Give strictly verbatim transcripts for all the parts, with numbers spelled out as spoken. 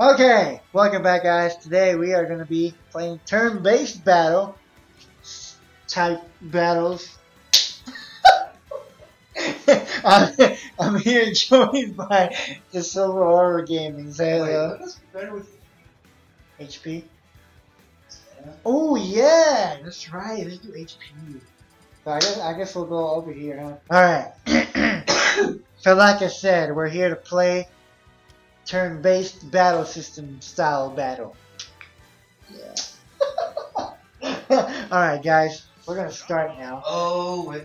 Okay, welcome back guys. Today we are going to be playing turn-based battle type battles. I'm, I'm here joined by the SilverAuraGaming. Say hello. Wait, what's better with H P? Yeah. Oh yeah, that's right. Let's do H P. So I guess I guess we'll go over here, huh? Alright. So like I said, we're here to play turn-based battle system style battle. Yeah. Alright guys, we're gonna start now. Oh wait.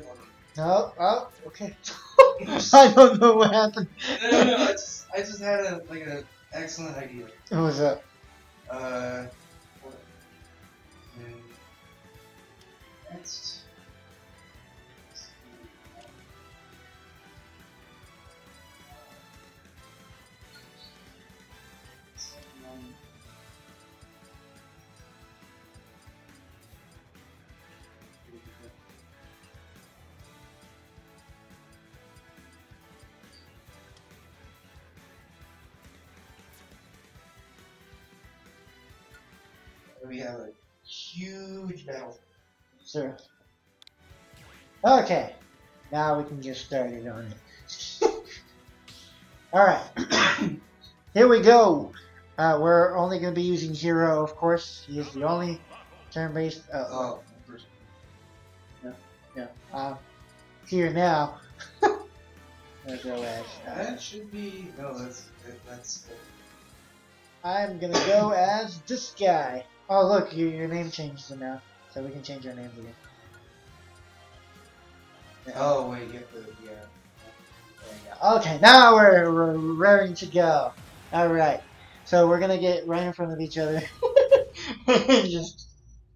No, oh, okay. I don't know what happened. No, no, no. I just, I just had a, like an excellent idea. What was that? Uh, what? And that's. We have a huge battle. Sure. Okay. Now we can get started on it. Alright. Here we go. Uh, we're only going to be using Hero, of course. He is the only turn-based... Uh, oh. No. No. Uh, here now. There go as... Uh, that should be... No, that's... that's uh... I'm going to go as this guy. Oh look, your, your name changed to now, so we can change our names again. Oh wait, you have to, yeah. There you go. Okay, now we're, we're raring to go. Alright, so we're gonna get right in front of each other. Just,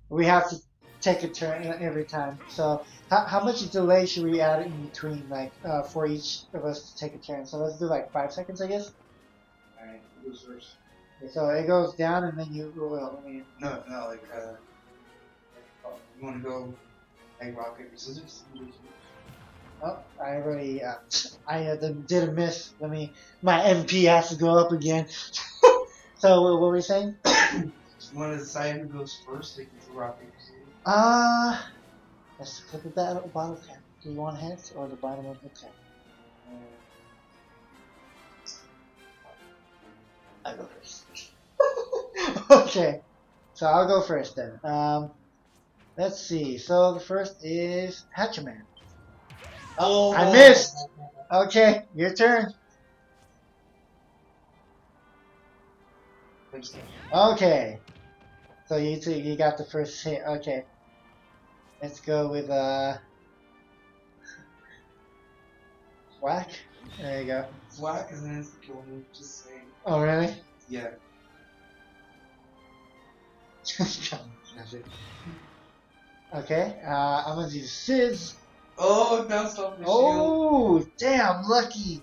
we have to take a turn every time. So, how, how much delay should we add in between, like, uh, for each of us to take a turn? So let's do like five seconds, I guess? Alright, who's first? So it goes down and then you roll out. I mean, no, no, like, uh, you want to go, like, rock, paper, scissors? Oh, I already, uh, I uh, did a miss. Let me, my M P has to go up again. So what were we saying? You want to decide who goes first, like, it's rock, paper, scissors? Uh, let's look at that bottle cap. Do you want heads or the bottom of the cap? Uh, I'll go first. Okay, so I'll go first then. Um, let's see. So the first is Hatchaman. Oh, I missed. Okay, your turn. Okay, so you two, you got the first hit. Okay, let's go with uh, Whack. There you go. Whack is an insta-kill move. Just saying. Oh really? Yeah. Okay, uh, I'm gonna do Sizz. Oh, bounced off my shield. Oh, damn, lucky.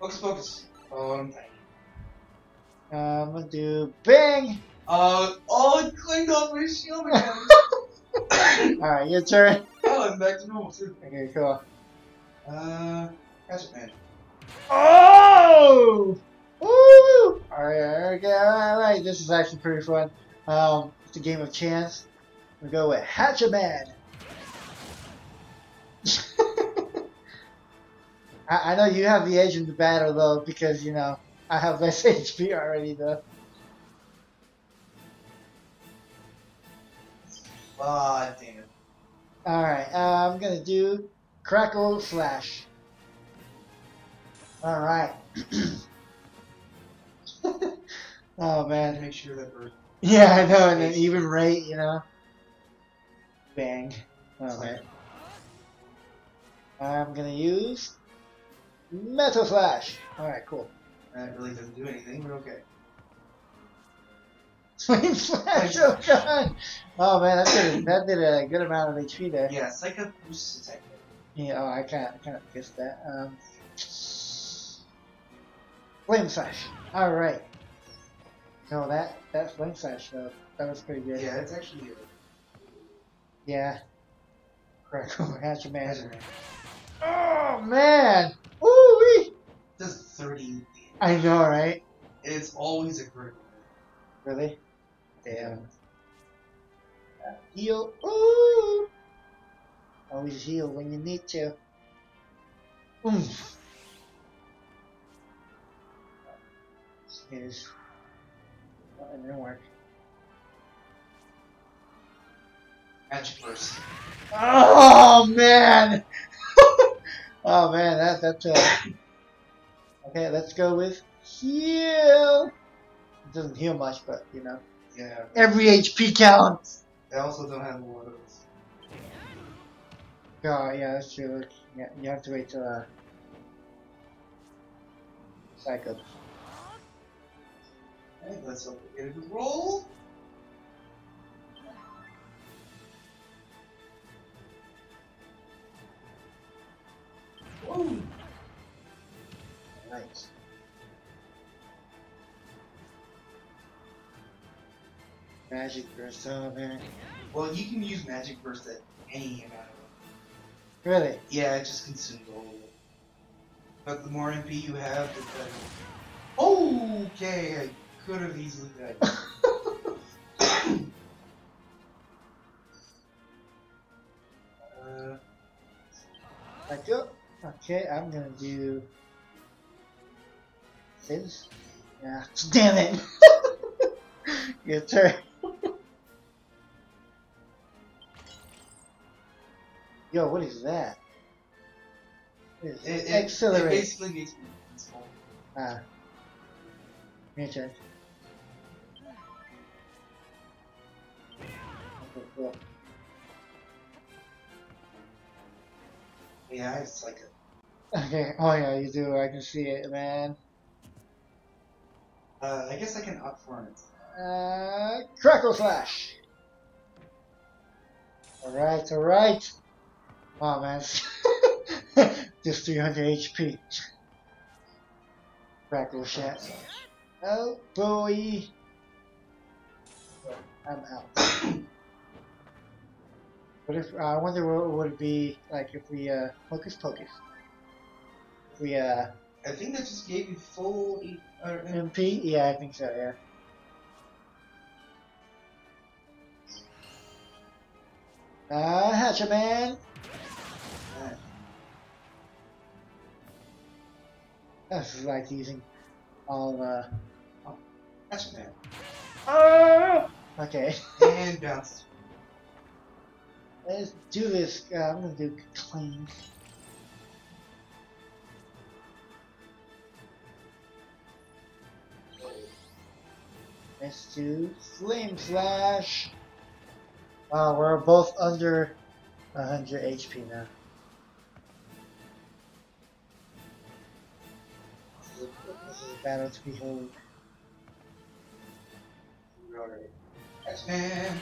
Focus, focus. Oh, I'm dying. Uh, I'm gonna do Bang. Uh, oh, it clinged off my shield again. Alright, your turn. Oh, I'm back to normal too. Okay, cool. Uh, Hatchet Man. Oh! Woo! Alright, okay, alright, this is actually pretty fun. Um, it's a game of chance. We go with Hatchaman. I, I know you have the edge in the battle though, because you know I have less H P already though. Ah, damn it. Alright, uh, I'm gonna do Crackle Slash. Alright. Oh man, make sure that we're... Yeah, I know, and an even rate, you know? Bang. Alright. I'm gonna use... Metal Flash! Alright, cool. That really doesn't do anything, but okay. Flame Flash! Oh god! Oh man, that did a, that did a good amount of H P there. Yeah, it's like a boost attack. Yeah, oh, I kinda, kinda guessed that. Um... Flame Slash. Alright. No, that, that Flame Slash though, that was pretty good. Yeah, it's actually good. Yeah. Crackle Hatchaman. Oh man! Woo-wee! That's thirty. I know, right? It's always a group. Really? Damn. Uh, heal. Ooh! Always heal when you need to. Oomph. Is not in work. Magic burst. Oh man! Oh man, that that's uh... okay. Let's go with heal. It doesn't heal much, but you know. Yeah. Every H P counts. They also don't have a lot of those. Oh yeah, that's true. Yeah, you have to wait till uh, cycle. Alright, let's hope we get a good roll. Whoa! Nice. Magic burst, oh man. Well, you can use magic burst at any amount of it. Really? Yeah, it just consumes all of it. But the more M P you have, the better. Oh, okay. I could have easily died. uh, back up. Okay, I'm gonna do this. Yeah, damn it! Your turn. Yo, what is that? What is it, it, accelerate. It basically makes me small. Ah, your turn. Cool. Yeah, it's like a... Okay, oh yeah, you do, I can see it, man. Uh, I guess I can up for it. Uh, Crackle Slash! Alright, alright! Oh man, just three hundred H P. Crackle Slash. Oh boy! I'm out. But if, uh, I wonder what would it be like if we uh, focus focus. If we uh. I think that just gave you full e uh, M P. Yeah, I think so. Yeah. Ah, uh, Hatcher Man. Uh, this is like using all uh. Oh, Hatcher Man. Oh. Okay. And bounce. Let's do this. Uh, I'm gonna do clean. Let's do flame slash. Wow, we're both under one hundred H P now. This is a, this is a battle to behold. Alright. That's man.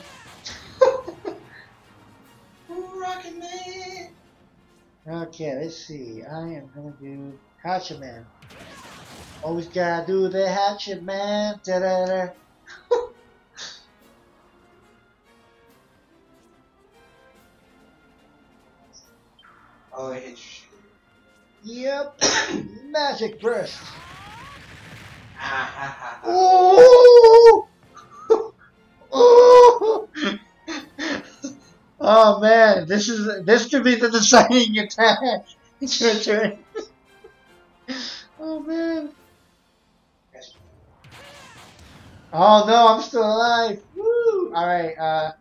Rockin' Man! Okay, let's see. I am gonna do Hatchet Man. Always gotta do the Hatchet Man! Da da da! Oh, it hits you. Yep! Magic Burst! Ooh! Ooh! Oh man, this is this could be the deciding attack. It's your turn. Oh man. Oh no, I'm still alive. Woo! Alright, uh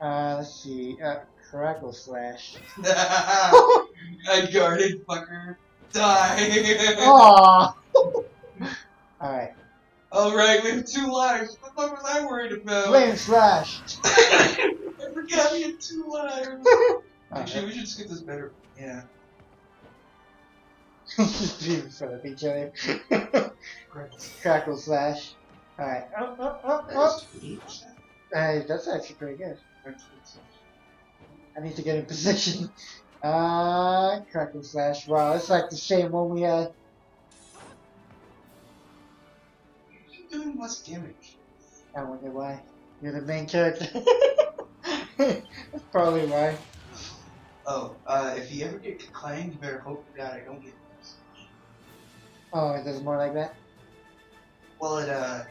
Uh let's see. Uh Crackle Slash. I guarded fucker. Die. Aw. Alright. Alright, we have two lives. What the fuck was I worried about? Flame Slash! I forgot we had two lives! Actually, we should skip this better. Yeah. Just be in front of each other. Crackle Slash. Alright. Up, up, up, up! Hey, that's actually pretty good. I need to get in position. Uh, Crackle Slash. Wow, that's like the same one we had. Doing less damage. I wonder why. You're the main character. That's probably why. Oh, uh, if you ever get declined, you better hope that I don't get this. Oh, it does more like that? Well, it, uh,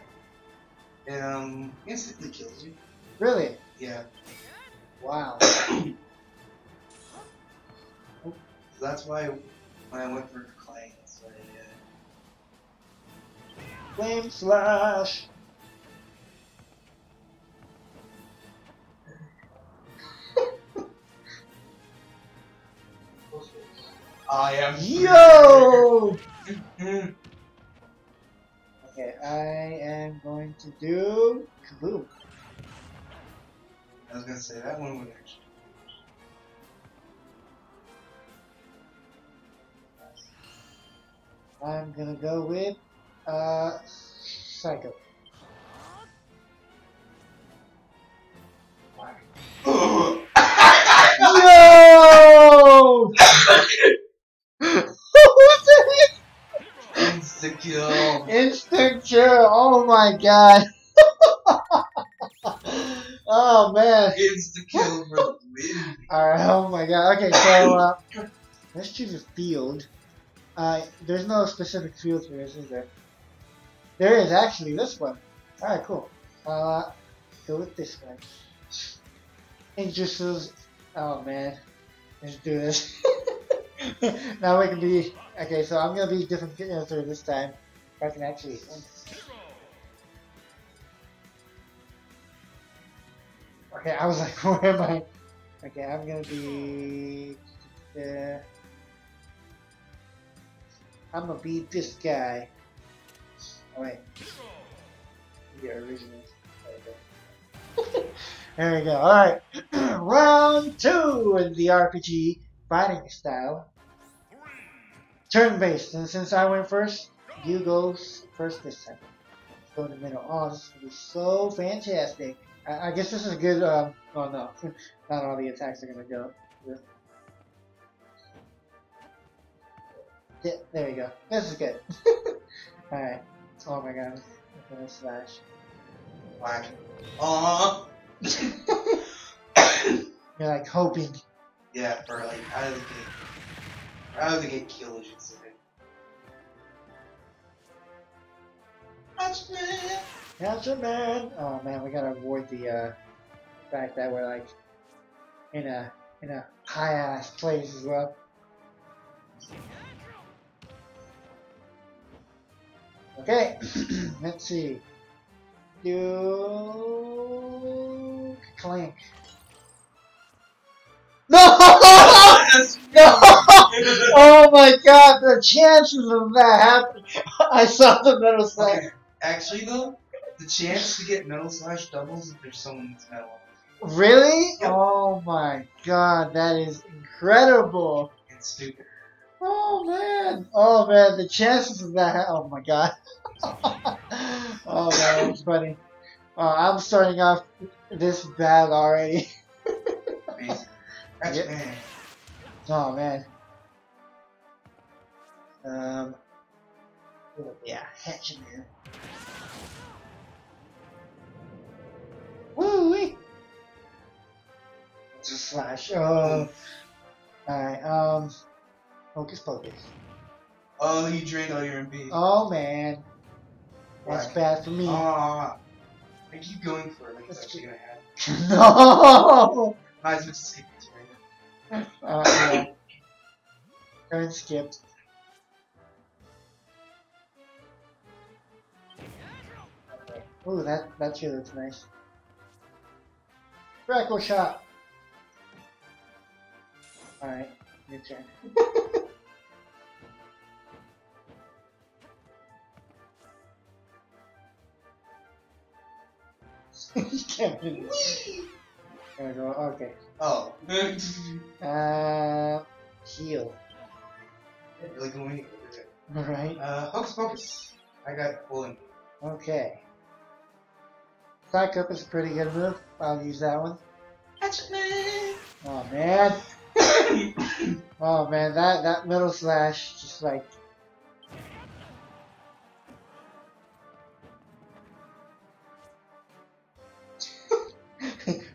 it, um, instantly kills you. Really? Yeah. Wow. So that's why when I went for Clay, that's what I did. Flame Slash! I am. Yo! Okay, I am going to do Kaboom. I was gonna say that one would actually. I'm gonna go with uh Psycho. Yo! Insta-kill. Insta-kill. Oh my god. Oh man. Insta-kill for me. Alright, oh my god. Okay, so uh, let's choose a field. Uh, there's no specific field for this, is there? There is actually this one. Alright, cool. Uh, go with this one. Injustice. Oh man. Let's do this. Now we can be okay. So I'm gonna be different character this time. I can actually. Okay, I was like, where am I? Okay, I'm gonna be. Uh, I'm gonna be this guy. Oh, wait. Yeah, original. There we go. All right, round two in the R P G fighting style. Turn-based, and since I went first, you go first this time. Let's go in the middle. Oh, this is gonna be so fantastic. I, I guess this is good. Um, oh no, not all the attacks are gonna go. Yeah, there we go. This is good. All right. Oh my god, I'm gonna slash. Whack. Uh -huh. You're like hoping. Yeah, for like out of the gate. Out of the gate kills you. Gotcha, man! Oh man, we gotta avoid the uh, fact that we're like in a in a high ass place as well. Okay, let's see. You Clank. No! No! Oh my god, the chances of that happening. I saw the metal slash. Okay. Actually though, the chance to get metal slash doubles if there's someone that's metal. Really? Yep. Oh my god, that is incredible. It's stupid. Oh man. Oh man, the chances of that. Oh my god. Oh that was funny. Uh, I'm starting off this bad already. Amazing. That's yep. Man. Oh man. Um. Yeah, hatchet man. Woo wee! Just slash. Oh. Alright, um. Focus, focus. Oh, you drained all your M P. Oh man. That's right. Bad for me. Uh, I keep going for it. Like that's actually gonna happen. No! Might as well just skip this right now. Uh, yeah. Turn skipped. Ooh, that, that sure looks nice. Crackle shot! Alright, your turn. You can't do this. There we go, okay. Oh. uh, heal. You're like winning. Alright. Uh, focus, focus. I got pulling. Okay. Back up is a pretty good move. I'll use that one. Oh man. Oh man, that, that middle slash just like.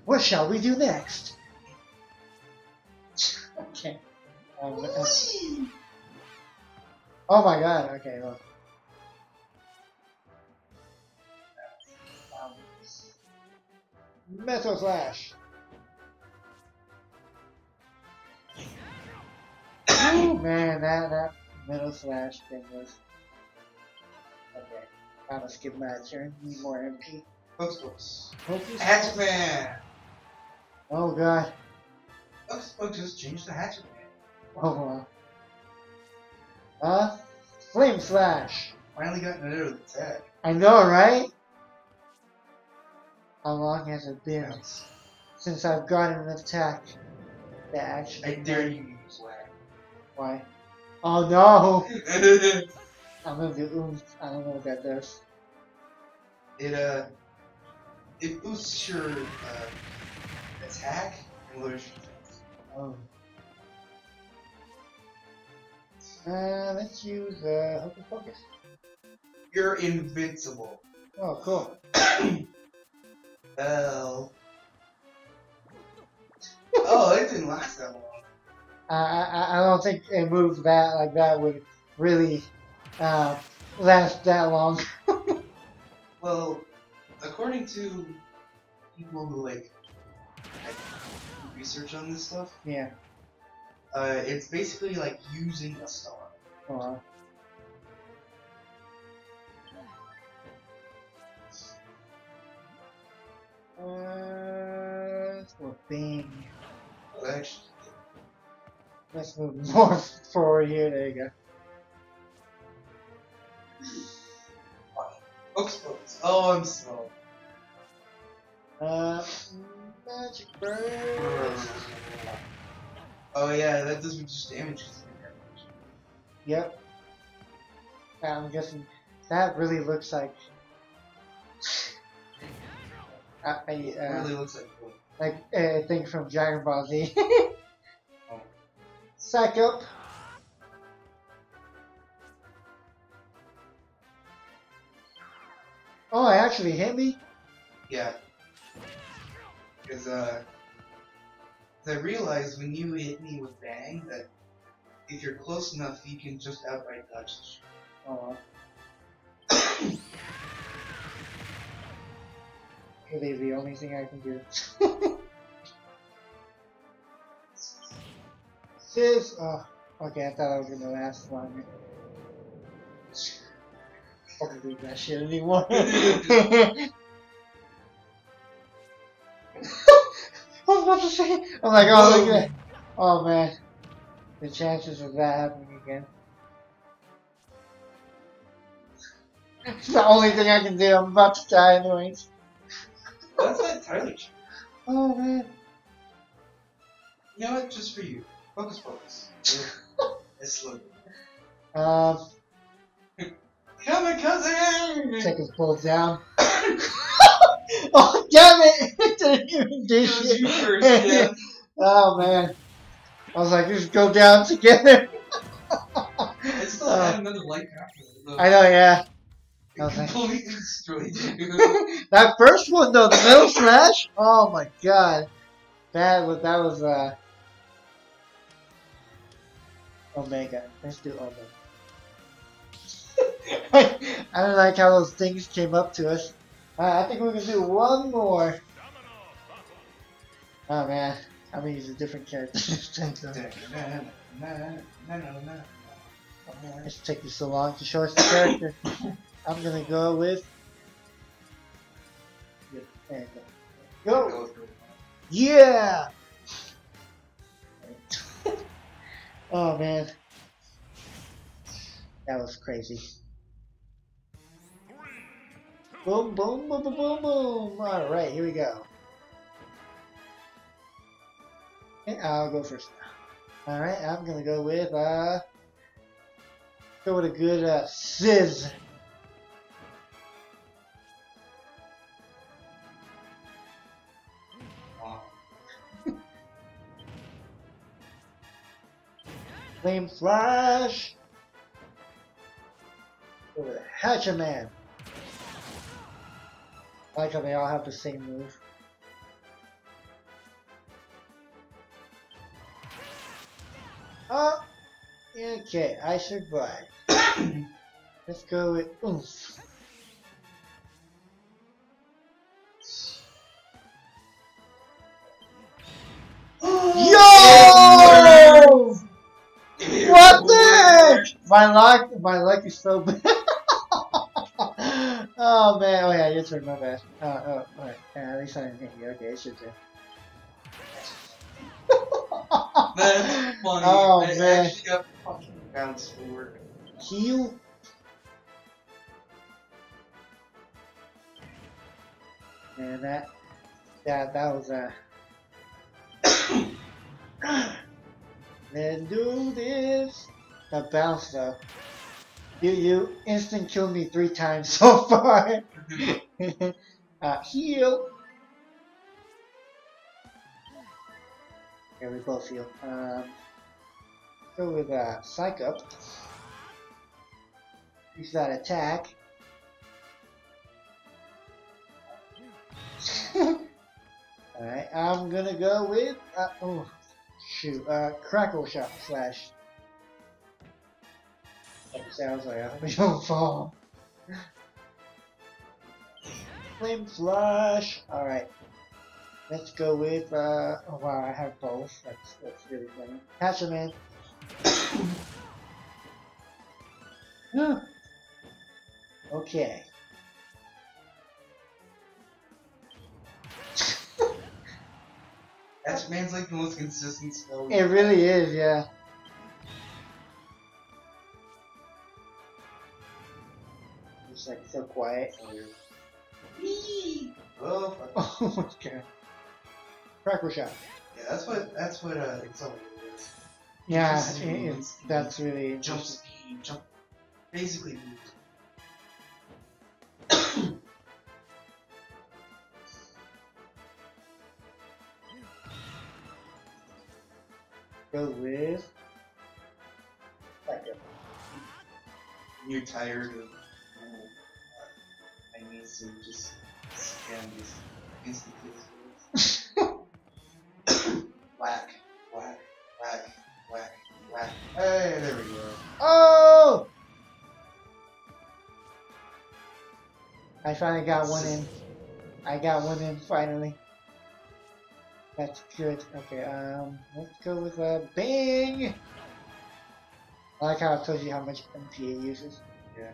What shall we do next? Okay. Um, uh... Oh my god, okay, look. Metal Slash! Oh man, that, that Metal Slash thing was... Okay, I'm gonna skip my turn. Need more M P. Hocus Pocus. Hatchet Man! Oh god. Hocus Pocus changed the Hatchet Man. Oh wow. Uh, Flame Slash! Finally got another attack. I know, right? How long has it been yes. since I've gotten an attack that actually... I dare you use lag. Why? Oh no! I'm gonna do oomph. I don't know what that does. It, uh... It boosts your, uh... attack and lowers your defense. Oh. Uh, let's use, uh... Hocus Pocus. You're invincible. Oh, cool. Well. Oh, it didn't last that long. Uh, I I don't think a move that like that would really uh, last that long. Well, according to people who like research on this stuff, yeah, uh, it's basically like using a star. Uh-huh. Uh, well, bang. Let's move more forward here. There you go. Oxbox. Oh, I'm slow. Uh, Magic Bird. Oh yeah, that does reduce damage. Yep. I'm guessing that really looks like. I, I, uh, it really looks like cool. Like a uh, thing from Dragon Ball Z. Oh. Sack up. Oh, it actually hit me. Yeah. Because uh, I realized when you hit me with bang that if you're close enough, you can just outright dodge the shit. Oh. Really, the only thing I can do. Sis! Oh, okay, I thought I was in the last one. I don't do that shit anymore. I was about to say, I'm like, oh, look at that. Oh man, the chances of that happening again. It's the only thing I can do, I'm about to die anyways. That's not entirely true. Oh man. You know what? Just for you. Focus, focus. It's slow. Um. Kamikaze! Take his bolt down. Oh, damn it! It didn't even do shit. Yours, yeah. Oh man. I was like, just go down together. I still uh, had another life after that. I know, yeah. Completely destroyed you. That first one though, the middle slash. Oh my god, that was that was uh Omega. Let's do Omega. I, I don't like how those things came up to us. Uh, I think we're gonna do one more. Oh man, I'm gonna use a different character. It's taking so long to show us the character. I'm gonna go with. There you go. Go! Yeah! Oh man. That was crazy. Boom, boom, boom, boom, boom, boom! Alright, here we go. And I'll go first. Alright, I'm gonna go with, uh. go with a good, uh, Sizz. Flame Slash! Over the Hatchet Man! I like how they all have the same move. Oh! Okay, I survived. Let's go with oomph. Yo! What the heck? My luck, my luck is so bad. Oh man, oh yeah, your turn, my bad. Oh, oh, alright. Yeah, at least I didn't hit you. Okay, it's your turn. That's funny. Oh, I man. Actually got fucking bounced forward. Heal. Man, that, that, that was a. Let's do this. The bounce though. You you instant killed me three times so far. uh, heal. Yeah, we both heal. Um, go with uh, psych up. Use that attack. Alright, I'm gonna go with uh, oh shoot, uh, crackle shot slash. That sounds like I hope we don't fall. Flame flush. Alright, let's go with uh. Oh wow, I have both. That's that's really funny. Hatchet man. Yeah. Okay. Hatchet man's like the most consistent spell. It really is, yeah. It's like so quiet. Oh, fuck. Oh my god. Crackle shot. Yeah, that's what that's what uh accelerator is. Yeah, it is. That's really jump speed, jump. Basically. Go with. Back up. You're tired of. I need to just scan these instant kills. Whack, whack, whack, whack, whack. Hey, there we go. Oh! I finally got one in. I got one in finally. That's good. Okay, um, let's go with a bang! I like how I told you how much M P it uses. Yeah.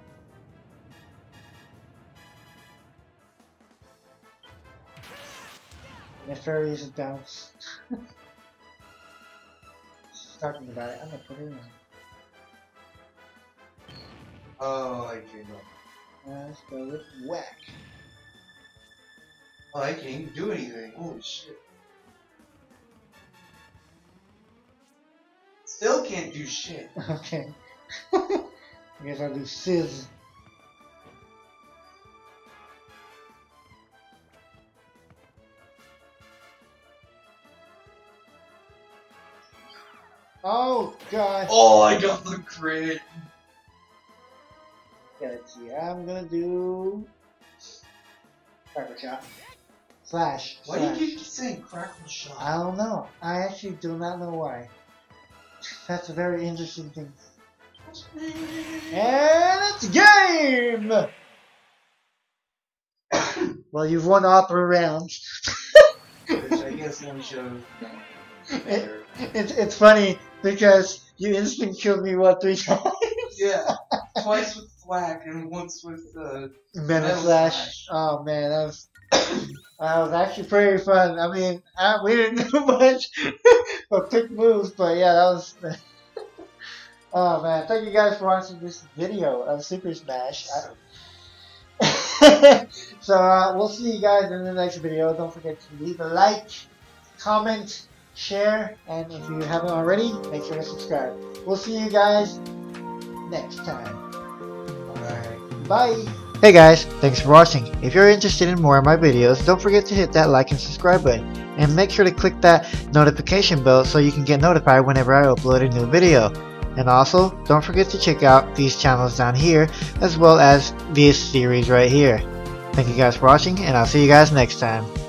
Nefarious bounce. She's talking about it. I'm gonna put it in. Oh, I gave up. Now let's go with whack. Oh, I can't even do anything. Holy shit. Still can't do shit. Okay. I guess I'll do sizz. Oh god! Oh, I got the crit. Let's see. I'm gonna do crackle shot slash. Why slash. do you keep saying crackle shot? I don't know. I actually do not know why. That's a very interesting thing. And it's game. Well, you've won all three rounds. Which I guess one shows. It, it's it's funny. Because you instant killed me, what, three times? Yeah, twice with whack and once with uh, Metal Slash. Slash. Oh man, that was that was actually pretty fun. I mean, I, we didn't do much for quick moves, but yeah, that was. Oh man, thank you guys for watching this video of Super Smash. I, so uh, we'll see you guys in the next video. Don't forget to leave a like, comment, share, and if you haven't already, make sure to subscribe. We'll see you guys next time. Alright, bye! Hey guys, thanks for watching. If you're interested in more of my videos, don't forget to hit that like and subscribe button, and make sure to click that notification bell so you can get notified whenever I upload a new video. And also, don't forget to check out these channels down here, as well as this series right here. Thank you guys for watching, and I'll see you guys next time.